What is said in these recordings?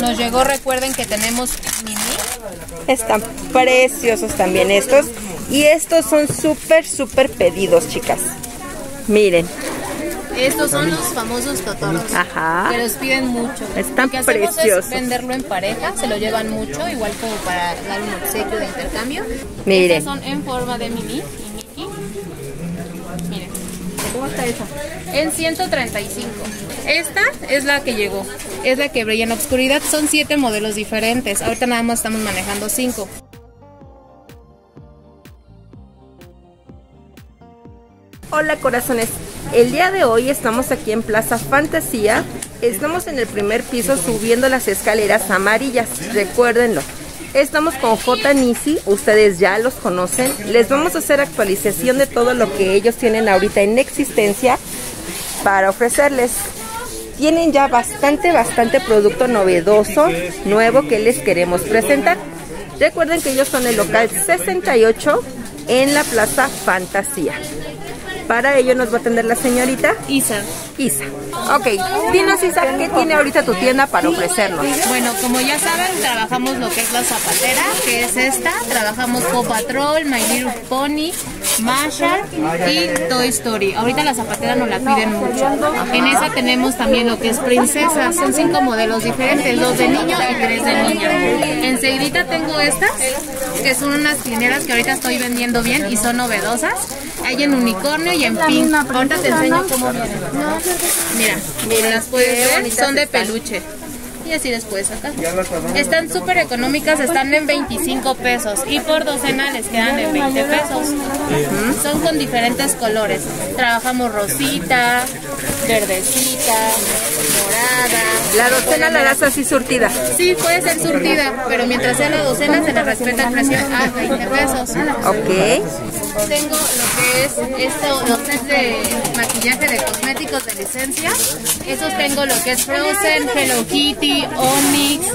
Nos llegó, recuerden que tenemos Mini. Están preciosos también estos. Y estos son súper, súper pedidos, chicas. Miren. Estos son los famosos Totoros. Ajá. Que los piden mucho. Están preciosos. Es venderlo en pareja, se lo llevan mucho, igual como para dar un obsequio de intercambio. Miren. Estos son en forma de Mimi y Mickey. Miren. ¿Cómo está esa? En 135. Esta es la que llegó. Es la que brilla en la oscuridad. Son 7 modelos diferentes. Ahorita nada más estamos manejando 5. Hola, corazones. El día de hoy estamos aquí en Plaza Fantasía. Estamos en el primer piso subiendo las escaleras amarillas. Recuérdenlo. Estamos con JNISSI, ustedes ya los conocen. Les vamos a hacer actualización de todo lo que ellos tienen ahorita en existencia para ofrecerles. Tienen ya bastante producto novedoso, nuevo, que les queremos presentar. Recuerden que ellos son el local 68 en la Plaza Fantasía. Para ello nos va a atender la señorita Isa. Ok, dinos, Isa, ¿qué tiene ahorita tu tienda para ofrecernos? Bueno, como ya saben, trabajamos lo que es la zapatera, que es esta. Trabajamos Paw Patrol, My Little Pony, Masha y Toy Story. Ahorita la zapatera nos la piden mucho. En esa tenemos también lo que es Princesas. Son 5 modelos diferentes, 2 de niño y 3 de niña. Enseguidita tengo estas, que son unas plineras que ahorita estoy vendiendo bien y son novedosas. Hay en Unicornio y en Pink. Ahorita te enseño cómo vienen. Mira, las puedes ver, son de peluche. Y así les puedes sacar. Están súper económicas, están en 25 pesos. Y por docena les quedan en 20 pesos. Son con diferentes colores. Trabajamos rosita, verdecita, morada. ¿La docena la das así surtida? Sí, puede ser surtida, pero mientras sea la docena se le respeta el precio a 20 pesos. Ok. Tengo lo que es esto, los sets de maquillaje de cosméticos de licencia. Estos tengo lo que es Frozen, Hello Kitty, Omnix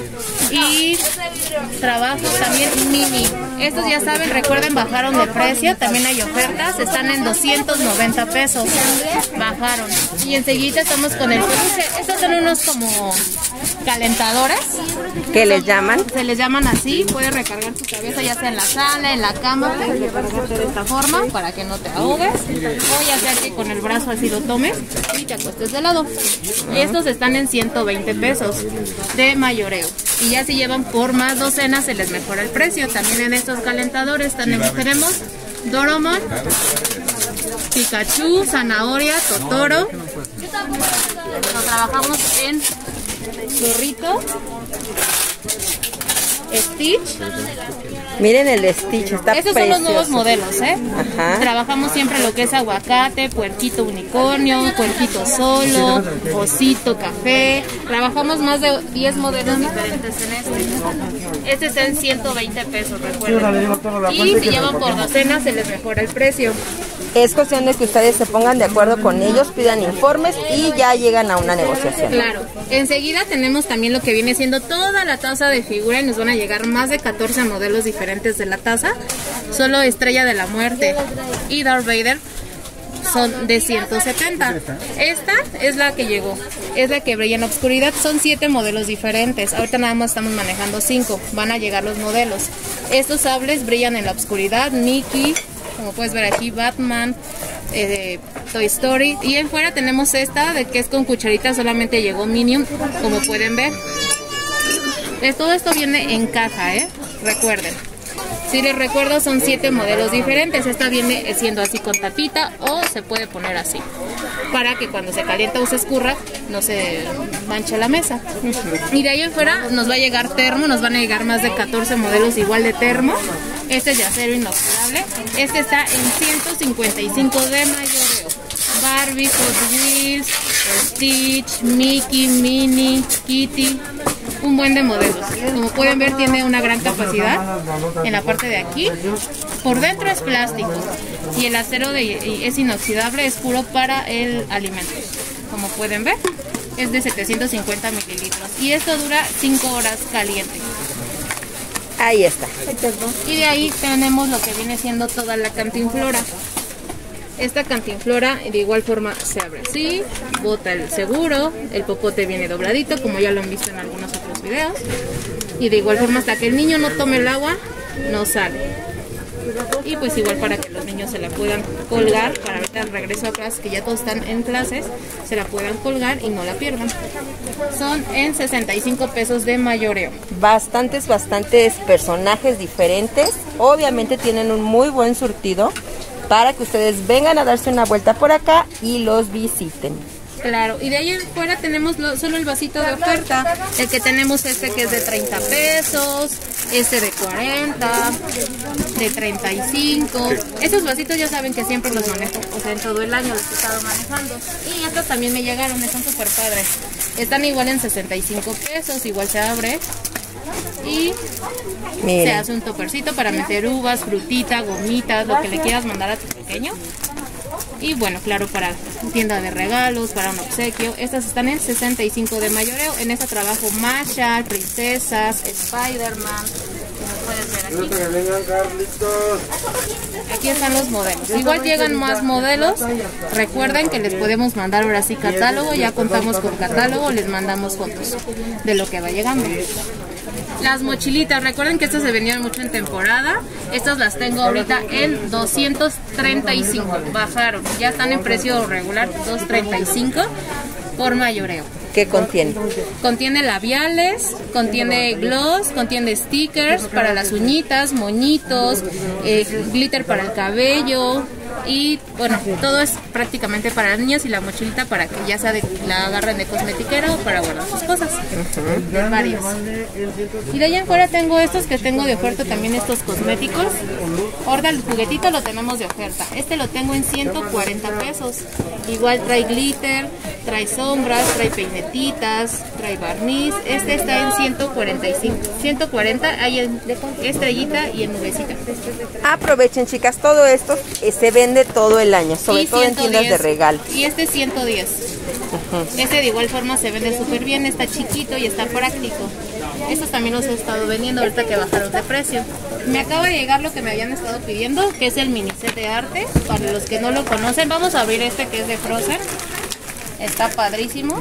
y trabajo también Mini. Estos ya saben, recuerden, bajaron de precio. También hay ofertas, están en 290 pesos. Bajaron. Y enseguida estamos con el peluche. Estos son unos como calentadores. ¿Qué les llaman? Se les llaman así. Puedes recargar tu cabeza ya sea en la sala, en la cama. Forma para que no te ahogues, o ya sea que con el brazo así lo tomes y te acuestes de lado. Estos están en 120 pesos de mayoreo, y ya si llevan por más docenas se les mejora el precio. También en estos calentadores tenemos Doraemon, Pikachu, zanahoria, Totoro. Lo trabajamos en gorrito, Stitch. Miren el Stitch, está precioso. Estos son los nuevos modelos, ¿eh? Ajá. Trabajamos siempre lo que es aguacate, puerquito unicornio, puerquito solo, osito café. Trabajamos más de 10 modelos diferentes en este. Este está en 120 pesos, recuerden. Y si llevan por docenas se les mejora el precio. Es cuestión de que ustedes se pongan de acuerdo con ellos, pidan informes y ya llegan a una negociación. Claro. Enseguida tenemos también lo que viene siendo toda la taza de figura, y nos van a llegar más de 14 modelos diferentes de la taza. Solo Estrella de la Muerte y Darth Vader son de 170. Esta es la que llegó. Es la que brilla en la oscuridad. Son 7 modelos diferentes. Ahorita nada más estamos manejando 5. Van a llegar los modelos. Estos sables brillan en la oscuridad. Mickey, como puedes ver aquí, Batman, Toy Story. Y en fuera tenemos esta, de que es con cucharita, solamente llegó Minion, como pueden ver. Todo esto viene en caja, ¿eh? Recuerden. Si les recuerdo, son 7 modelos diferentes. Esta viene siendo así con tapita, o se puede poner así, para que cuando se calienta o se escurra, no se manche la mesa. Y de ahí en fuera nos va a llegar termo. Nos van a llegar más de 14 modelos igual de termo. Este es de acero inoxidable. Este está en 155 de mayoreo. Barbie, Hot Wheels, Stitch, Mickey, Minnie, Kitty. Un buen de modelos. Como pueden ver, tiene una gran capacidad en la parte de aquí. Por dentro es plástico y el acero es inoxidable, es puro para el alimento. Como pueden ver, es de 750 mililitros y esto dura 5 horas caliente. Ahí está. Y de ahí tenemos lo que viene siendo toda la cantinflora. Esta cantinflora de igual forma se abre así, bota el seguro, el popote viene dobladito, como ya lo han visto en algunos otros videos. Y de igual forma, hasta que el niño no tome el agua, no sale. Y pues igual para que los niños se la puedan colgar, para ahorita regreso a clases, que ya todos están en clases, se la puedan colgar y no la pierdan. Son en 65 pesos de mayoreo. Bastantes personajes diferentes. Obviamente tienen un muy buen surtido para que ustedes vengan a darse una vuelta por acá y los visiten. Claro, y de ahí afuera tenemos solo el vasito de oferta. El que tenemos este que es de 30 pesos, este de 40, de 35. Esos vasitos ya saben que siempre los manejo, o sea, en todo el año los he estado manejando. Y estos también me llegaron, están súper padres. Están igual en 65 pesos, igual se abre. Y miren, se hace un topercito para meter uvas, frutita, gomitas, lo que le quieras mandar a tu pequeño. Y bueno, claro, para tienda de regalos, para un obsequio. Estas están en 65 de mayoreo. En esta trabajo Masha, Princesas, Spider-Man. Como puedes ver aquí. Aquí están los modelos. Igual llegan más modelos. Recuerden que les podemos mandar ahora sí catálogo. Ya contamos con catálogo, les mandamos fotos de lo que va llegando. Las mochilitas, recuerden que estas se vendían mucho en temporada. Estas las tengo ahorita en 235, bajaron, ya están en precio regular, 235 por mayoreo. ¿Qué contiene? Contiene labiales, contiene gloss, contiene stickers para las uñitas, moñitos, glitter para el cabello. Y bueno, todo es prácticamente para las niñas y la mochilita para que ya sea la agarren de cosmetiquera o para guardar sus cosas. Varios. Y de allá afuera tengo estos que tengo de oferta también, estos cosméticos. Ahora el juguetito lo tenemos de oferta. Este lo tengo en 140 pesos. Igual trae glitter, trae sombras, trae peinetitas, trae barniz. Este está en 145. 140 hay en estrellita y en nubecita. Aprovechen, chicas, todo esto se vende de todo el año, sobre todo en tiendas de regalo. Y este es 110. Este de igual forma se vende súper bien, está chiquito y está práctico. Estos también los he estado vendiendo ahorita que bajaron de precio. Me acaba de llegar lo que me habían estado pidiendo, que es el mini set de arte. Para los que no lo conocen, vamos a abrir este que es de Frozen. Está padrísimo.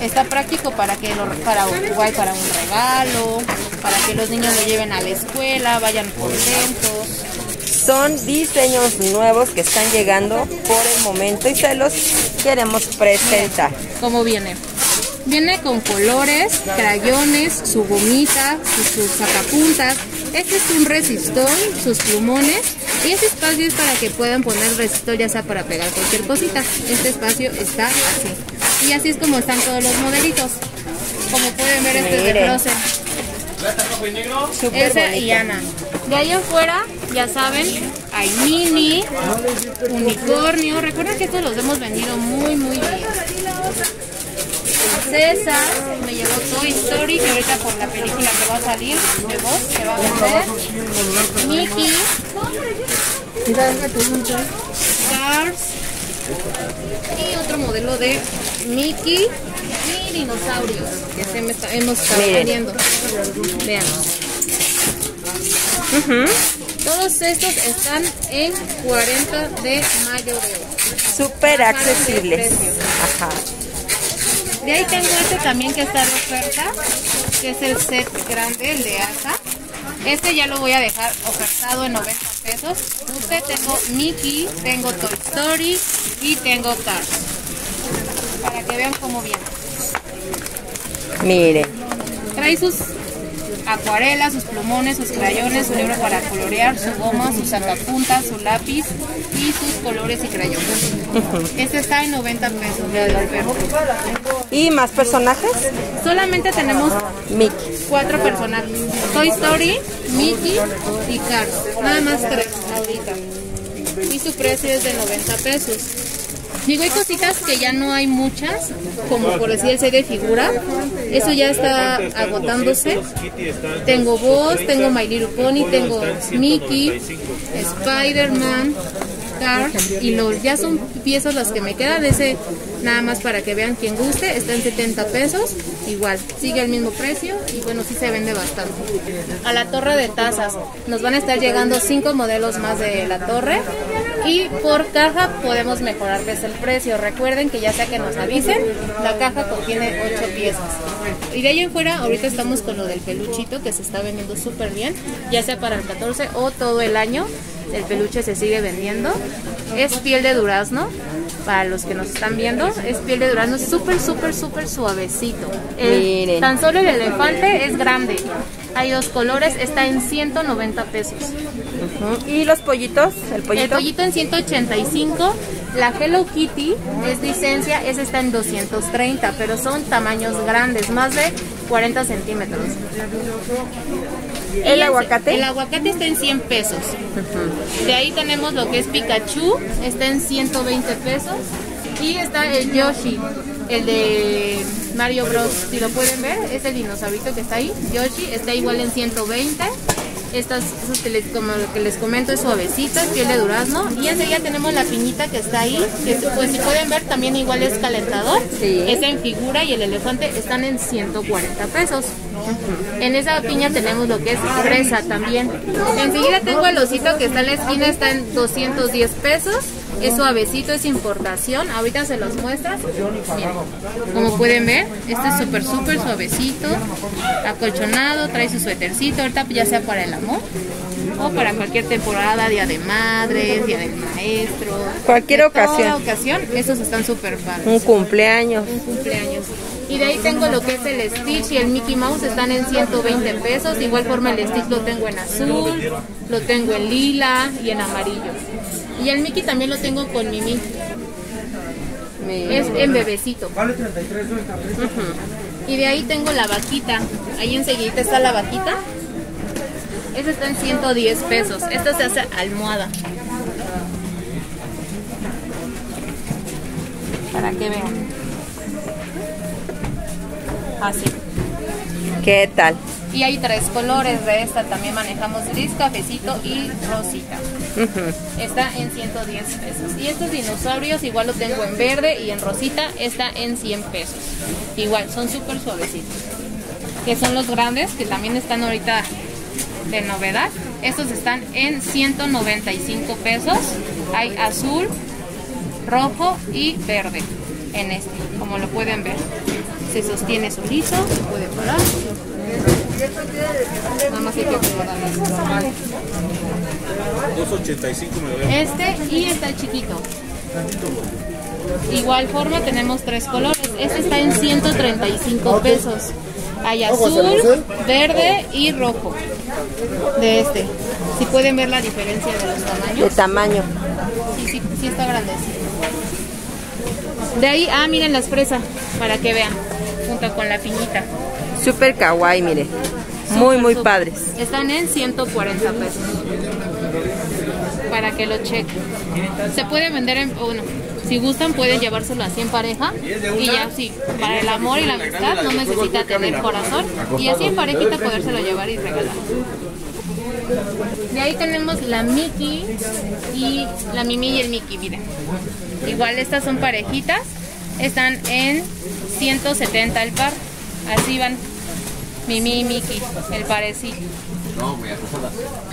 Está práctico para que para un regalo, para que los niños lo lleven a la escuela, vayan contentos. Son diseños nuevos que están llegando por el momento y se los queremos presentar. ¿Cómo viene? Viene con colores, crayones, su gomita, sus sacapuntas. Este es un resistor, sus plumones. Y este espacio es para que puedan poner resistor, ya sea para pegar cualquier cosita. Este espacio está así. Y así es como están todos los modelitos. Como pueden ver, este es de Frozen. Esa y Ana. De ahí afuera, ya saben, hay Mini, Unicornio. Recuerden que estos los hemos vendido muy bien. Princesas, me llegó Toy Story, que ahorita por la película que va a salir, de voz, que va a vender. Mickey. Cars. Y otro modelo de Mickey y dinosaurios, que hemos estado vendiendo. Vean. Todos estos están en 40 de mayoreo. Súper accesibles. De ahí tengo este también que está de oferta, que es el set grande, el de Asa. Este ya lo voy a dejar ofertado en 90 pesos. Usted tengo Mickey, tengo Toy Story y tengo Cars. Para que vean cómo viene. Miren. Trae sus acuarelas, sus plumones, sus crayones, su libro para colorear, su goma, su sacapuntas, su lápiz y sus colores y crayones. Este está en 90 pesos de Alberto. ¿Y más personajes? Solamente tenemos Mickey. 4 personajes. Toy Story, Mickey y Cars. Nada más 3 ahorita. Y su precio es de 90 pesos. Digo, hay cositas que ya no hay muchas, como por decir el set de figura. Eso ya está agotándose. Tengo Boss, tengo My Little Pony, tengo Mickey, Spider-Man, Cars y LOL. Ya son piezas las que me quedan. Ese nada más para que vean quien guste. Está en 70 pesos. Igual, sigue el mismo precio y bueno, sí se vende bastante. A la torre de tazas nos van a estar llegando 5 modelos más de la torre. y por caja podemos mejorarles el precio. Recuerden que ya sea que nos avisen, la caja contiene 8 piezas. Y de ahí en fuera, ahorita estamos con lo del peluchito que se está vendiendo súper bien, ya sea para el 14 o todo el año. El peluche se sigue vendiendo. Es piel de durazno, para los que nos están viendo. Es piel de durazno, súper, súper, súper suavecito. Miren. Tan solo el elefante es grande. Hay dos colores, está en 190 pesos. ¿Y los pollitos? ¿El pollito? El pollito en 185. La Hello Kitty es licencia, esa está en 230, pero son tamaños grandes, más de 40 centímetros. ¿El aguacate? El aguacate está en 100 pesos. De ahí tenemos lo que es Pikachu, está en 120 pesos. Y está el Yoshi, el de Mario Bros. Si lo pueden ver, es el dinosaurito que está ahí. Yoshi está igual en 120. Estas, como lo que les comento, es suavecito, es piel de durazno. Y enseguida tenemos la piñita que está ahí, que pues si pueden ver también igual es calentador, sí. Es en figura, y el elefante están en 140 pesos. En esa piña tenemos lo que es fresa también. Enseguida tengo el osito que está en la esquina, está en 210 pesos. Es suavecito, es importación. Ahorita se los muestras. Miren, como pueden ver, este es súper, súper suavecito, acolchonado, trae su suétercito. Ahorita ya sea para el amor o para cualquier temporada, día de madres, día del maestro. Cualquier ocasión. Estos están súper padres. Un cumpleaños. Un cumpleaños. Y de ahí tengo lo que es el Stitch y el Mickey Mouse, están en 120 pesos. De igual forma el Stitch lo tengo en azul, lo tengo en lila y en amarillo. Y el Mickey también lo tengo con Mimi. Es en bebecito. Vale 33. Y de ahí tengo la vaquita. Ahí enseguida está la vaquita. Esta está en 110 pesos. Esta se hace almohada. Para que vean. Así. ¿Qué tal? Y hay tres colores de esta, también manejamos gris, cafecito y rosita. Está en 110 pesos. Y estos dinosaurios igual los tengo en verde y en rosita, está en 100 pesos. Igual, son súper suavecitos. Que son los grandes, que también están ahorita de novedad. Estos están en 195 pesos. Hay azul, rojo y verde en este, como lo pueden ver. Se sostiene solito, se puede parar. Nada más hay que acomodar. 2.85 me lo veo. Este y está chiquito. Igual forma tenemos tres colores. Este está en 135 pesos. Hay azul, verde y rojo. De este. Si pueden ver la diferencia de los tamaños. De tamaño. Sí, sí, sí está grandecito. De ahí, ah, miren las fresas, para que vean, junto con la piñita. Súper kawaii, miren. Muy, muy padres. Están en 140 pesos. Para que lo chequen. Se puede vender en uno. Si gustan, pueden llevárselo así en pareja. Y ya, sí, para el amor y la amistad no necesita tener corazón. Y así en parejita podérselo llevar y regalar. De ahí tenemos la Mickey y la Mimi y el Mickey, miren. Igual estas son parejitas, están en 170 el par. Así van Mimi y Mickey, el parecito.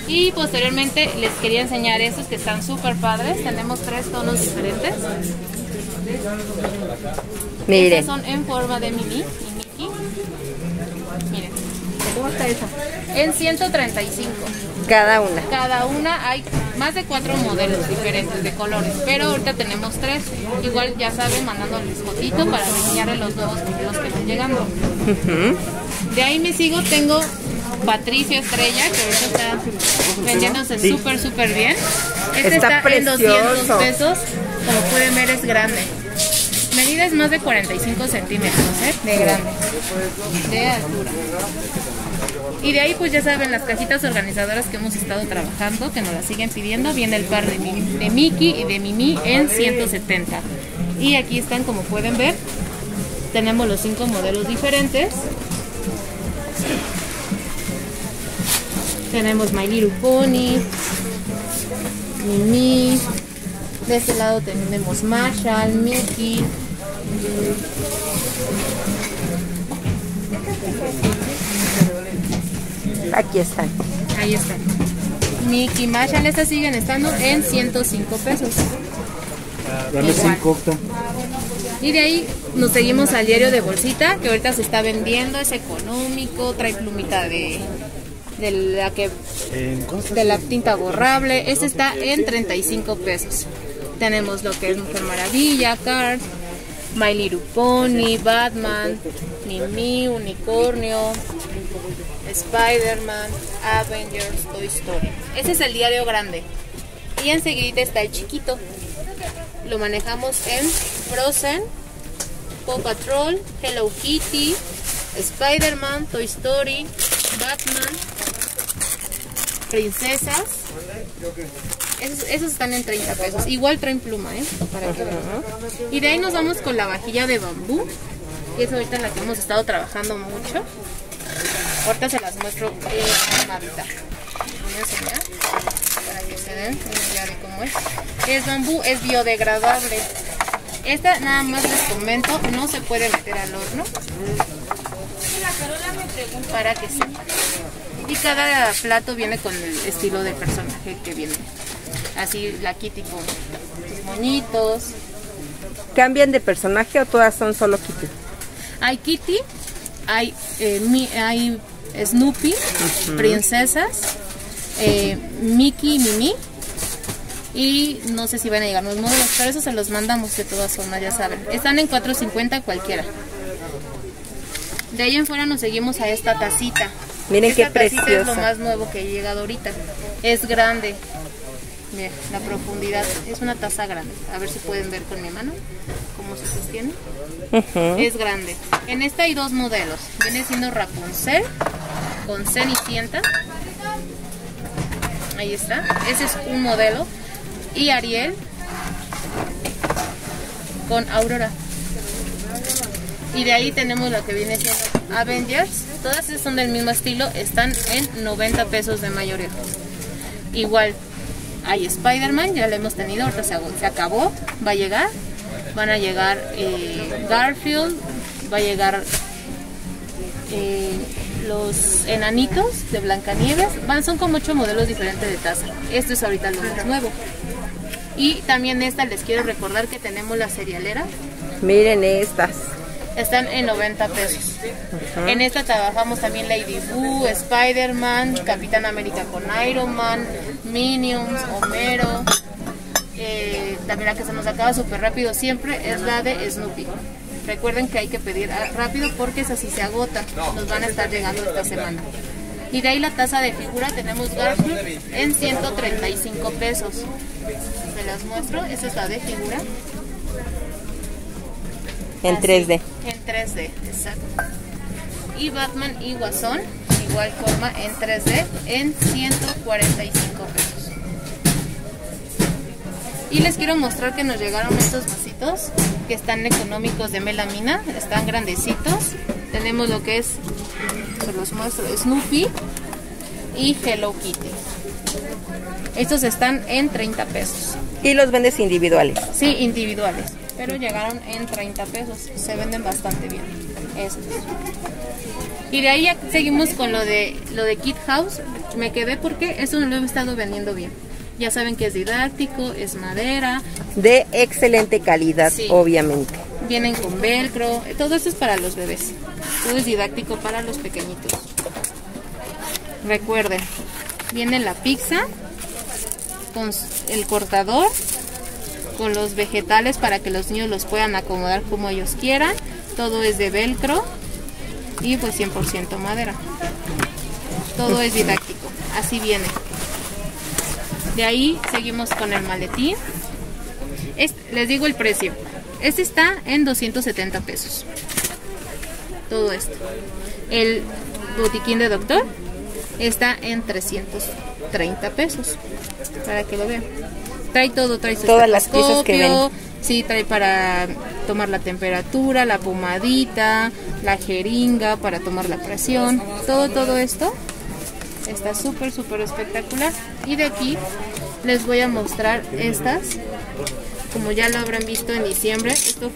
Y posteriormente les quería enseñar estos que están súper padres. Tenemos tres tonos diferentes. Miren. Estas son en forma de Mimi y Mickey. Miren. ¿Cómo está esa? En 135. Cada una. Cada una hay más de 4 modelos diferentes de colores, pero ahorita tenemos 3. Igual ya saben, mandándoles fotito para enseñarles los nuevos modelos que están llegando. De ahí me sigo, tengo Patricio Estrella, que ahorita está vendiéndose súper, súper bien. Este está precioso. En 200 pesos, como pueden ver es grande. Medida es más de 45 centímetros, de grande, de altura. Y de ahí pues ya saben las cajitas organizadoras que hemos estado trabajando, que nos las siguen pidiendo. Viene el par de Mickey y de Mimi en 170. Y aquí están, como pueden ver, tenemos los 5 modelos diferentes. Tenemos My Little Pony, Mimi. De este lado tenemos Masha, Mickey. Aquí están. Ahí están. Mickey y Masha, en estas siguen estando en 105 pesos. Dame 5 octa. Y de ahí nos seguimos al diario de bolsita, que ahorita se está vendiendo, es económico, trae plumita de la tinta borrable. Este está en 35 pesos. Tenemos lo que es Mujer Maravilla, Cars, My Little Pony, Batman, Mimi, Unicornio, Spider-Man, Avengers, Toy Story. Ese es el diario grande. Y enseguida está el chiquito. Lo manejamos en Frozen, Paw Patrol, Hello Kitty, Spider-Man, Toy Story, Batman, Princesas. Esos están en 30 pesos. Igual traen pluma, para que vean, ¿no? Y de ahí nos vamos con la vajilla de bambú. Y es ahorita en la que hemos estado trabajando mucho. Ahorita se las muestro en la mitad. Voy a enseñar para que se den una idea de cómo es. Es bambú, es biodegradable. Esta, nada más les comento, no se puede meter al horno. Para que sepan. Y cada plato viene con el estilo de personaje que viene. Así la Kitty con sus moñitos. ¿Cambian de personaje o todas son solo Kitty? Hay Kitty, hay Snoopy, Princesas, Mickey, Mimi. Y no sé si van a llegar los modelos, pero eso se los mandamos de todas formas, ya saben. Están en $4.50 cualquiera. De ahí en fuera nos seguimos a esta tacita. Miren esta qué preciosa. Es lo más nuevo que he llegado ahorita. Es grande. Miren, la profundidad. Es una taza grande. A ver si pueden ver con mi mano cómo se sostiene. Es grande. En esta hay dos modelos. Viene siendo Rapunzel con Cenicienta. Ahí está. Ese es un modelo. Y Ariel con Aurora. Y de ahí tenemos lo que viene siendo Avengers. Todas son del mismo estilo. Están en 90 pesos de mayoría. Igual hay Spider-Man. Ya lo hemos tenido. Ahorita se acabó. Va a llegar. Van a llegar Garfield. Va a llegar los enanitos de Blancanieves. Son como 8 modelos diferentes de taza. Esto es ahorita lo más nuevo. Y también esta les quiero recordar que tenemos la cerealera. Miren estas. Están en 90 pesos. En esta trabajamos también Lady Boo, Spider-Man, Capitán América con Iron Man, Minions, Homero. También la que se nos acaba súper rápido siempre es la de Snoopy. Recuerden que hay que pedir rápido porque esa sí se agota. Nos van a estar llegando esta semana. Y de ahí la taza de figura tenemos Garfield en 135 pesos. Se las muestro. Esa es la de figura. En 3D. En 3D, exacto. Y Batman y Guasón, igual forma en 3D, en 145 pesos. Y les quiero mostrar que nos llegaron estos vasitos, que están económicos de melamina, están grandecitos. Tenemos lo que es, se los muestro, Snoopy y Hello Kitty. Estos están en 30 pesos. ¿Y los vendes individuales? Sí, individuales. Pero llegaron en 30 pesos. Se venden bastante bien estos. Y de ahí ya seguimos con lo de Kid House. Me quedé porque eso no lo he estado vendiendo bien. Ya saben que es didáctico, es madera. De excelente calidad, sí. Obviamente. Vienen con velcro. Todo esto es para los bebés. Todo es didáctico para los pequeñitos. Recuerden, viene la pizza con el cortador, con los vegetales para que los niños los puedan acomodar como ellos quieran. Todo es de velcro y pues 100% madera. Todo es didáctico, así viene. De ahí seguimos con el maletín. Les digo el precio. Este está en 270 pesos. Todo esto. El botiquín de doctor está en 330 pesos. Para que lo vean. Trae todo, trae su todas las piezas que ven. Sí, trae para tomar la temperatura, la pomadita, la jeringa para tomar la presión. Todo esto está súper espectacular. Y de aquí les voy a mostrar estas. Como ya lo habrán visto en diciembre, esto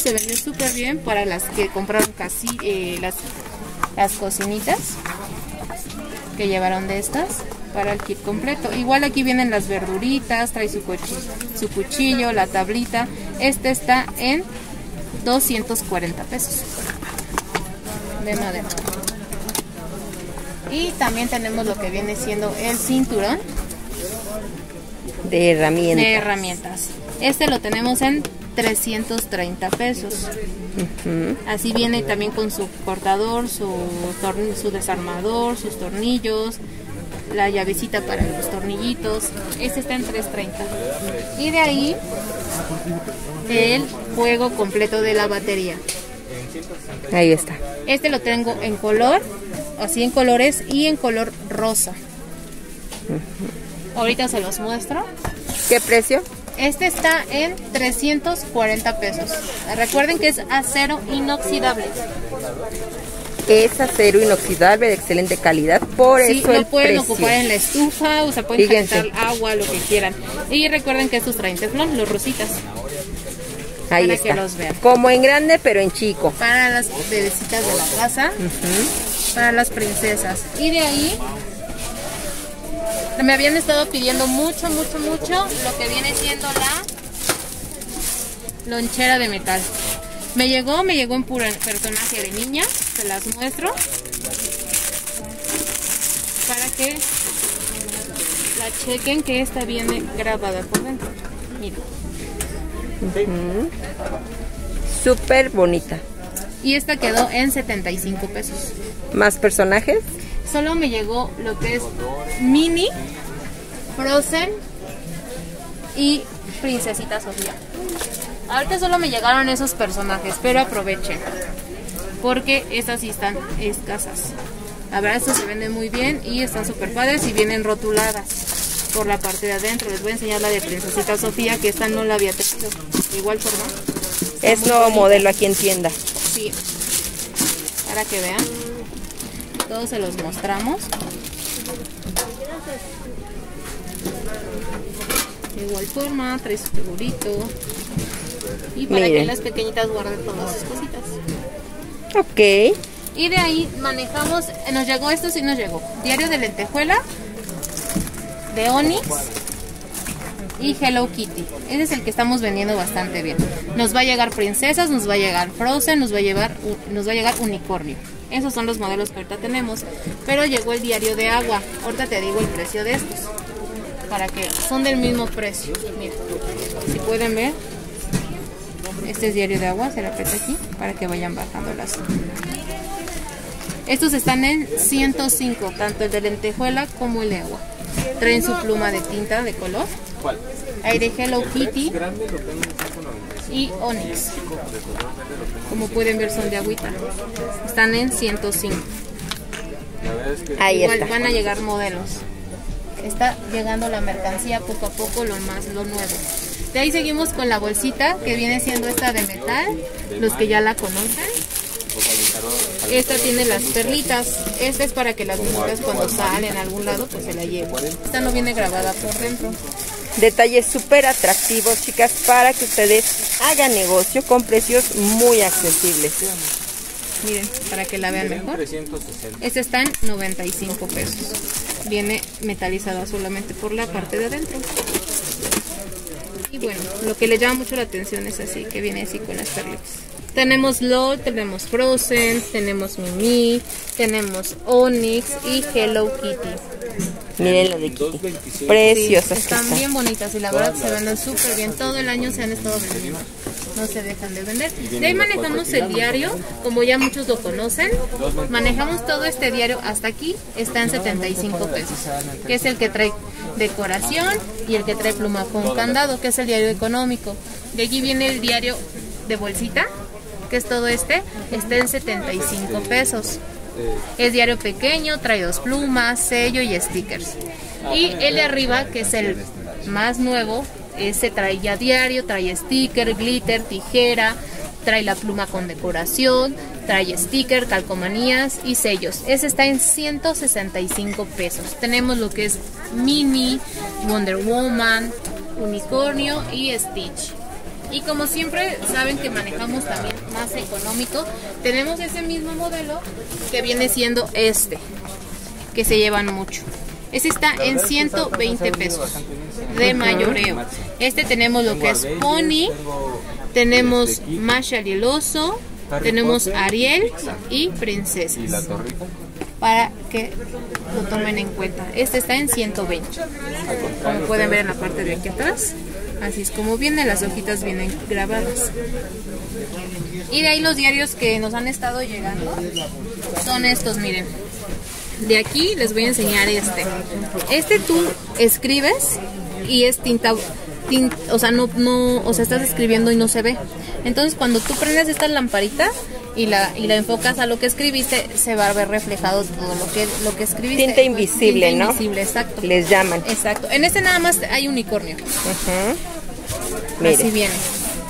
se vendió súper bien para las que compraron casi las cocinitas que llevaron de estas. para el kit completo. Igual aquí vienen las verduritas, trae su cuchillo, la tablita. Este está en 240 pesos de madera. Y también tenemos lo que viene siendo el cinturón de herramientas. Este lo tenemos en 330 pesos. Así viene también con su cortador, su desarmador, sus tornillos, la llavecita para los tornillitos. Este está en 330. Y de ahí el juego completo de la batería. Ahí está. Este lo tengo en color, así en colores y en color rosa. Ahorita se los muestro. ¿Qué precio? Este está en 340 pesos. Recuerden que es acero inoxidable. Es acero inoxidable de excelente calidad, por sí, eso lo pueden ocupar en la estufa, o sea, pueden calentar agua, lo que quieran. Y recuerden que estos traen teflón, los rositas. Ahí está. Que los vean. Como en grande, pero en chico. Para las bebecitas de la casa, para las princesas. Y de ahí me habían estado pidiendo mucho lo que viene siendo la lonchera de metal. Me llegó un puro personaje de niña, se las muestro para que la chequen, que esta viene grabada por dentro. Miren. Súper bonita. Y esta quedó en 75 pesos. ¿Más personajes? Solo me llegó lo que es Minnie, Frozen y Princesita Sofía. Ahorita solo me llegaron esos personajes, pero aprovechen, porque estas sí están escasas. La verdad, estas se venden muy bien y están súper padres y vienen rotuladas por la parte de adentro. Les voy a enseñar la de Princesita Sofía, que esta no la había tenido. De igual forma. Es nuevo modelo aquí en tienda. Sí. Para que vean. Todos se los mostramos. De igual forma, trae su figurito. Y para que las pequeñitas guarden todas sus cositas. Ok. Y de ahí manejamos, nos llegó esto, sí nos llegó. Diario de lentejuela, de Omnix y Hello Kitty. Ese es el que estamos vendiendo bastante bien. Nos va a llegar Princesas, nos va a llegar Frozen, nos va a llegar Unicornio. Esos son los modelos que ahorita tenemos. Pero llegó el diario de agua. Ahorita te digo el precio de estos, para que son del mismo precio. Mira, si pueden ver, este es diario de agua, se lo aprieta aquí para que vayan bajando las. Estos están en 105, tanto el de lentejuela como el de agua. Traen su pluma de tinta de color. ¿Cuál? Hay de Hello Kitty y Omnix. Como pueden ver, son de agüita. Están en 105. Ahí igual está. Van a llegar modelos. Está llegando la mercancía poco a poco, lo nuevo. De ahí seguimos con la bolsita, que viene siendo esta de metal, los que ya la conocen. Esta tiene las perlitas. Esta es para que las muñecas, cuando salen a algún lado, pues se la lleven. Esta no viene grabada por dentro. Detalles súper atractivos, chicas, para que ustedes hagan negocio con precios muy accesibles. Miren, para que la vean mejor. Este está en 95 pesos. Viene metalizada solamente por la parte de adentro. Y bueno, lo que le llama mucho la atención es así, que viene así con las perlitas. Tenemos LOL, tenemos Frozen, tenemos Mimi, tenemos Omnix y Hello Kitty. Miren lo de Kitty. Preciosas. Sí, están bien bonitas y la verdad se venden súper bien. Todo el año se han estado vendiendo. No se dejan de vender. De ahí manejamos el diario, como ya muchos lo conocen. Manejamos todo este diario hasta aquí. Está en 75 pesos. Que es el que trae decoración y el que trae pluma con candado, que es el diario económico. De aquí viene el diario de bolsita, que es todo este, está en 75 pesos. Es diario pequeño, trae dos plumas, sello y stickers. Y el de arriba, que es el más nuevo, ese trae ya diario, trae sticker, glitter, tijera, trae la pluma con decoración, trae sticker, calcomanías y sellos. Ese está en 165 pesos. Tenemos lo que es Minnie, Wonder Woman, Unicornio y Stitch. Y como siempre, saben que manejamos también más económico. Tenemos ese mismo modelo que viene siendo este, que se llevan mucho. Este está en 120 pesos de mayoreo. Este tenemos lo que es Pony, tenemos Masha y el oso, tenemos Ariel y Princesas. Para que lo tomen en cuenta. Este está en 120. Como pueden ver en la parte de aquí atrás. Así es como vienen, las hojitas vienen grabadas. Y de ahí los diarios que nos han estado llegando son estos, miren. De aquí les voy a enseñar este. Este tú escribes y es tinta, o sea, no, estás escribiendo y no se ve. Entonces cuando tú prendes esta lamparita y la enfocas a lo que escribiste, se va a ver reflejado todo lo que escribiste. Tinta invisible, ¿no? Tinta invisible, exacto. Les llaman. Exacto. En este nada más hay unicornio. Uh-huh. Así viene.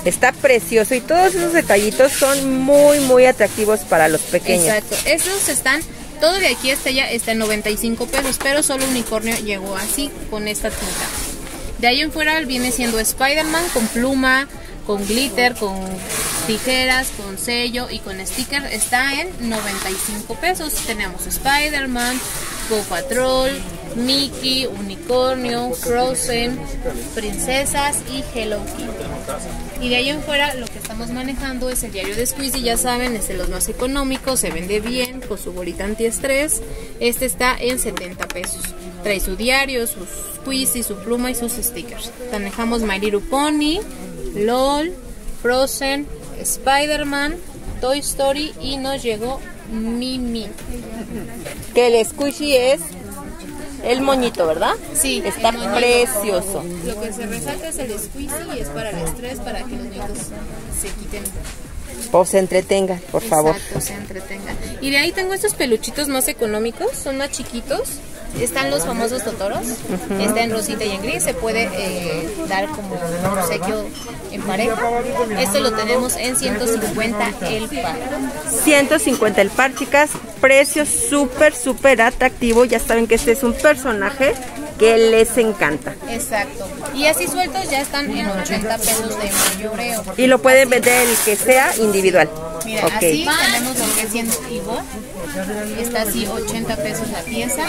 Está precioso y todos esos detallitos son muy, muy atractivos para los pequeños. Exacto. Estos están, todo de aquí hasta allá está en 95 pesos, pero solo unicornio llegó así, con esta tinta. De ahí en fuera viene siendo Spider-Man con pluma, con glitter, con tijeras, con sello y con sticker. Está en 95 pesos. Tenemos Spider-Man, Paw Patrol, Mickey, Unicornio, Frozen, Princesas y Hello Kitty. Y de ahí en fuera lo que estamos manejando es el diario de Squeezie. Ya saben, es de los más económicos, se vende bien con su bolita antiestrés. Este está en 70 pesos. Trae su diario, sus Squeezie, su pluma y sus stickers. Manejamos My Little Pony, LOL, Frozen, Spider-Man, Toy Story y nos llegó Mimi. Que el Squeezie es el moñito, ¿verdad? Sí. Está precioso. Lo que se resalta es el Squeezie y es para el estrés, para que los niños se quiten. O se entretengan, por favor. Exacto, se entretengan. Y de ahí tengo estos peluchitos más económicos, son más chiquitos. Están los famosos Totoros, uh-huh. Está en rosita y en gris, se puede dar como un obsequio en pareja. Este lo tenemos en 150 el par. 150 el par, chicas, precio súper, súper atractivo. Ya saben que este es un personaje que les encanta. Exacto. Y así sueltos ya están en 80 pesos de mayoreo. Y lo pueden vender el que sea individual. Mira, okay. Así tenemos lo que es antiguo. Está así 80 pesos la pieza.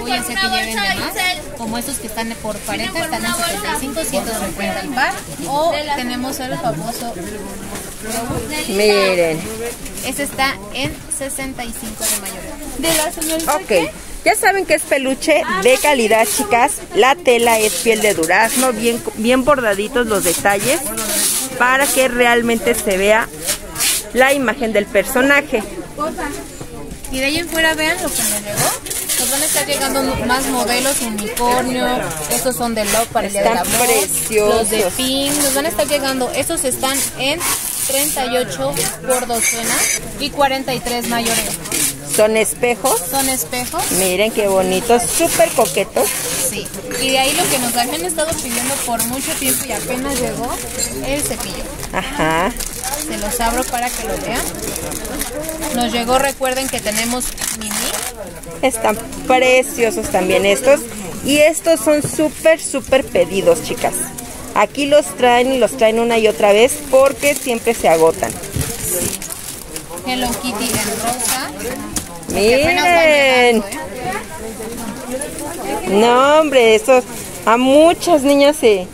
Voy a hacer que lleven de más. Como estos que están por pareja, están en 75, 150 el par. O tenemos el famoso. Miren. Este está en 65 de mayoreo. De la señorita. Ok. Ya saben que es peluche de calidad, chicas. La tela es piel de durazno, bien bordaditos los detalles para que realmente se vea la imagen del personaje. Y de ahí en fuera vean lo que me llegó. Nos van a estar llegando más modelos, unicornio, estos son de LOL para el día de la muerte. Los de Pin, nos van a estar llegando. Estos están en 38 por docena y 43 mayoreo. ¿Son espejos? Son espejos. Miren qué bonitos, súper coquetos. Sí, y de ahí lo que nos habían estado pidiendo por mucho tiempo y apenas llegó, el cepillo. Ajá. Se los abro para que lo vean. Nos llegó, recuerden que tenemos Mini. Están preciosos también estos. Y estos son súper, súper pedidos, chicas. Aquí los traen y los traen una y otra vez porque siempre se agotan. Sí. Hello Kitty en rosa. Miren, no hombre, estos a muchas niñas se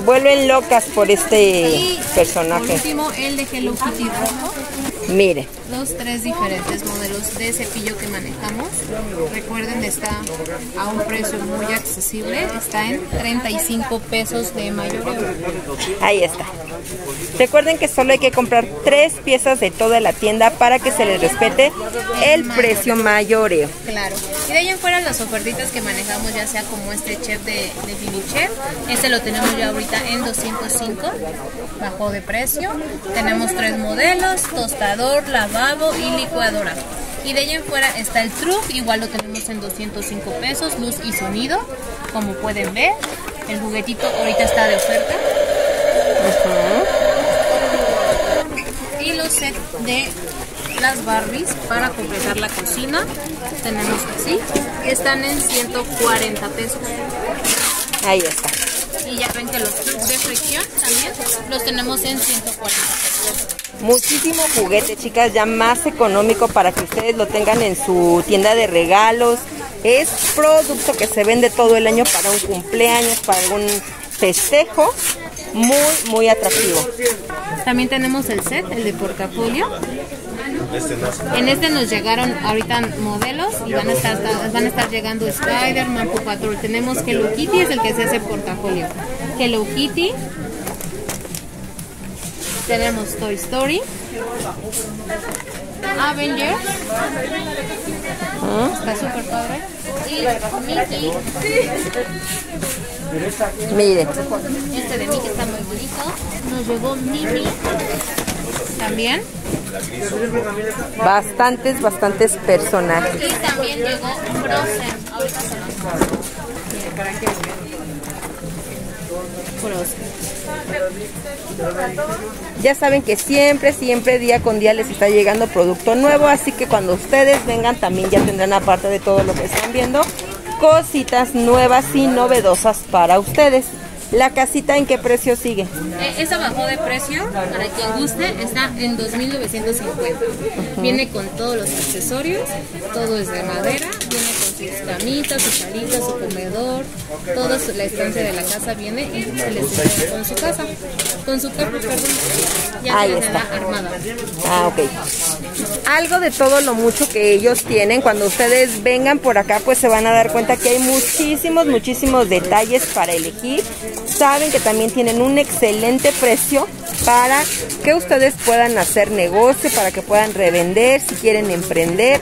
vuelven locas por este personaje. Por último, el de Hello Kitty rojo. Miren, los tres diferentes modelos de cepillo que manejamos. Recuerden, está a un precio muy accesible. Está en 35 pesos de mayoreo. Ahí está. Recuerden que solo hay que comprar 3 piezas de toda la tienda para que se les respete el precio mayoreo. Claro. Y de ahí en fuera las ofertitas que manejamos, ya sea como este chef de Finichef. Este lo tenemos ya ahorita en 205. Bajó de precio. Tenemos 3 modelos, tostadores, lavabo y licuadora. Y de allá en fuera está el truck, igual lo tenemos en 205 pesos, luz y sonido, como pueden ver. El juguetito ahorita está de oferta. Uh-huh. Y los sets de las Barbies para completar la cocina, tenemos así, están en 140 pesos. Ahí está. Y ya ven que los trucks de fricción también los tenemos en 140 pesos. Muchísimo juguete, chicas, ya más económico para que ustedes lo tengan en su tienda de regalos, Es producto que se vende todo el año para un cumpleaños, para algún festejo. Muy, muy atractivo. También tenemos el set, el de portafolio. En este nos llegaron ahorita modelos y van a estar llegando Spider-Man, Paw Patrol. Tenemos Hello Kitty, es el que se hace portafolio. Hello Kitty. Tenemos Toy Story. Avengers. ¿Ah? Está súper padre. Y Mickey. Sí. Mire. Este de Mickey está muy bonito. Nos llegó Mimi. También. Bastantes personajes. Y también llegó Frozen. Ahorita se los muestro. Ya saben que siempre día con día les está llegando producto nuevo, así que cuando ustedes vengan también ya tendrán, aparte de todo lo que están viendo, cositas nuevas y novedosas para ustedes. ¿La casita en qué precio sigue? Esa bajó de precio, para quien guste, está en 2,950. Viene con todos los accesorios, todo es de madera, viene con sus camitas, sus palitas, su comedor, toda la estancia de la casa viene y se les entrega con su casa, con su cuerpo, perdón, ya ahí está armada. Ah, ok. Algo de todo lo mucho que ellos tienen, cuando ustedes vengan por acá, pues se van a dar cuenta que hay muchísimos detalles para elegir. Saben que también tienen un excelente precio para que ustedes puedan hacer negocio, para que puedan revender, si quieren emprender,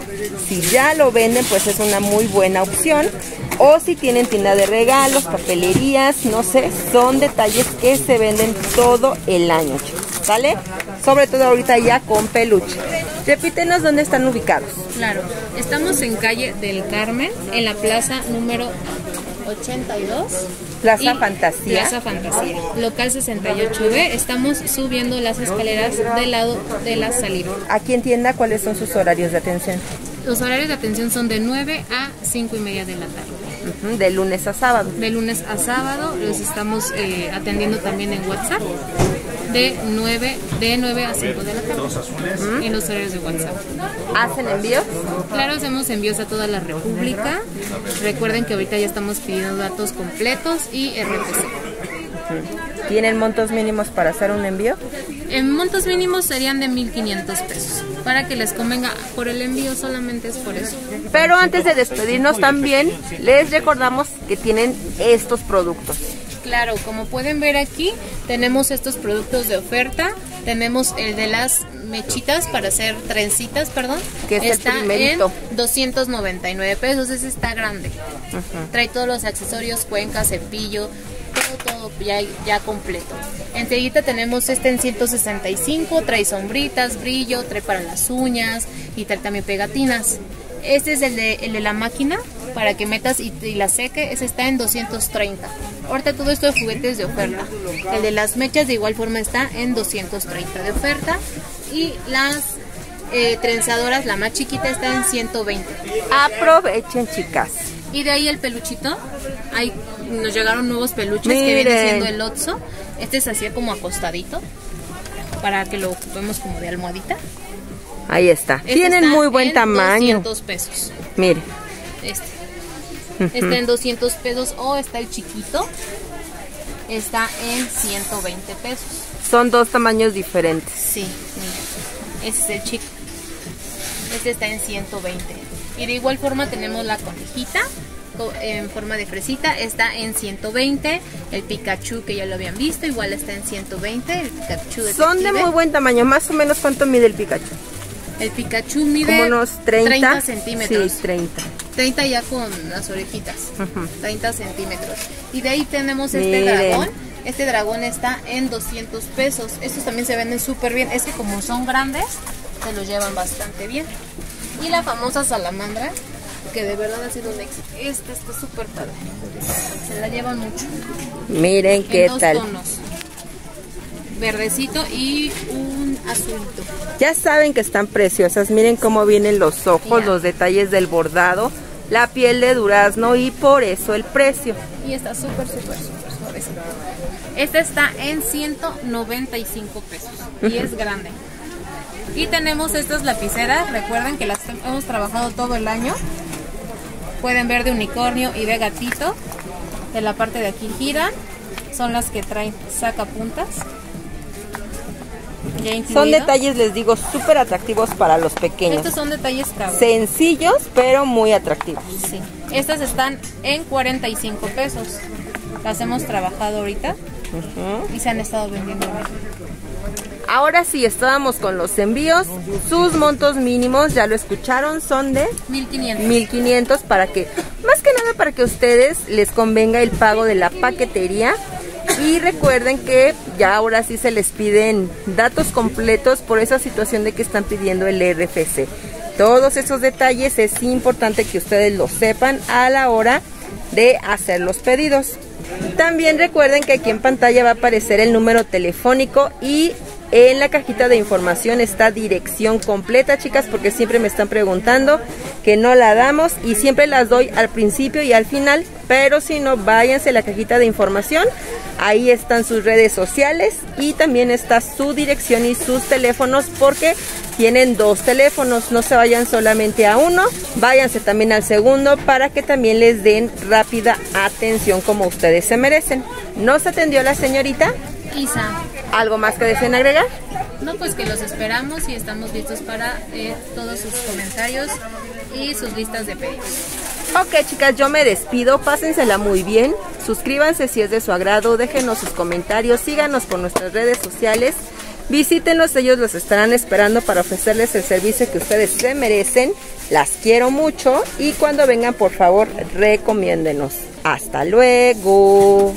si ya lo venden, pues es una muy buena opción. O si tienen tienda de regalos, papelerías, no sé, son detalles que se venden todo el año, ¿sale? Sobre todo ahorita ya con peluche. Repítenos dónde están ubicados. Claro, estamos en calle del Carmen, en la plaza número 82. Plaza Fantasía. Plaza Fantasía. Local 68B. Estamos subiendo las escaleras del lado de la salida. Aquí en tienda, ¿cuáles son sus horarios de atención? Los horarios de atención son de 9 a 5 y media de la tarde. De lunes a sábado. De lunes a sábado. Los estamos atendiendo también en WhatsApp. De 9 a 5 de la tarde. En los horarios de WhatsApp. ¿Hacen envíos? Claro, hacemos envíos a toda la República. Recuerden que ahorita ya estamos pidiendo datos completos y RFC. ¿Tienen montos mínimos para hacer un envío? En montos mínimos serían de 1,500 pesos. Para que les convenga por el envío, solamente es por eso. Pero antes de despedirnos también, les recordamos que tienen estos productos. Claro, como pueden ver aquí, tenemos estos productos de oferta. Tenemos el de las mechitas para hacer trencitas, perdón. Que es está el primerito. En 299 pesos, ese está grande. Trae todos los accesorios, cuenca, cepillo, todo ya completo. Enseguida tenemos este en 165, trae sombritas, brillo, trae para las uñas y trae también pegatinas. Este es el de la máquina para que metas y la seque, ese está en 230. Ahorita todo esto de juguetes de oferta. El de las mechas de igual forma está en 230 de oferta. Y las trenzadoras, la más chiquita, está en 120. Aprovechen, chicas. Y de ahí el peluchito, ahí nos llegaron nuevos peluches. Miren, que viene siendo el Otso. Este se hacía como acostadito para que lo ocupemos como de almohadita. Ahí está. Este tienen está muy buen en tamaño. 200 pesos. Mire. Está en 200 pesos o está el chiquito. Está en 120 pesos. Son dos tamaños diferentes. Sí, mira. Este es el chico. Este está en 120. Y de igual forma tenemos la conejita en forma de fresita, está en 120. El Pikachu, que ya lo habían visto, igual está en 120. El Pikachu de son detective. De muy buen tamaño. Más o menos, ¿cuánto mide el Pikachu? El Pikachu mide como unos 30 centímetros. Sí, 30 ya con las orejitas. 30 centímetros. Y de ahí tenemos este dragón. Este dragón está en 200 pesos. Estos también se venden súper bien. Es que como son grandes, se los llevan bastante bien. Y la famosa salamandra, que de verdad ha sido un éxito. Esta está súper padre. Se la llevan mucho. Miren qué tal. Tonos. Verdecito y un azulito. Ya saben que están preciosas. Miren cómo vienen los ojos, los detalles del bordado, la piel de durazno y por eso el precio. Y está súper suavecito. Esta está en 195 pesos y es grande. Y tenemos estas lapiceras. Recuerden que las hemos trabajado todo el año. Pueden ver de unicornio y de gatito. En la parte de aquí giran. Son las que traen sacapuntas. Son detalles, les digo, súper atractivos para los pequeños. Estos son detalles caros. Sencillos, pero muy atractivos. Sí. Estas están en 45 pesos. Las hemos trabajado ahorita. Y se han estado vendiendo bien. Ahora sí, estábamos con los envíos. Sus montos mínimos, ya lo escucharon, son de 1,500. 1,500 para que, más que nada para que a ustedes les convenga el pago de la paquetería. Y recuerden que ya ahora sí se les piden datos completos por esa situación de que están pidiendo el RFC. Todos esos detalles es importante que ustedes lo sepan a la hora de hacer los pedidos. También recuerden que aquí en pantalla va a aparecer el número telefónico y en la cajita de información está dirección completa, chicas, porque siempre me están preguntando que no la damos y siempre las doy al principio y al final, pero si no, váyanse a la cajita de información, ahí están sus redes sociales y también está su dirección y sus teléfonos, porque tienen dos teléfonos, no se vayan solamente a uno, váyanse también al segundo para que también les den rápida atención como ustedes se merecen. ¿Nos atendió la señorita? Isa. ¿Algo más que deseen agregar? No, pues que los esperamos y estamos listos para todos sus comentarios y sus listas de pedidos. Ok, chicas, yo me despido, pásensela muy bien, suscríbanse si es de su agrado, déjenos sus comentarios, síganos por nuestras redes sociales, visítenos, ellos los estarán esperando para ofrecerles el servicio que ustedes se merecen, las quiero mucho y cuando vengan por favor recomiéndenos. Hasta luego.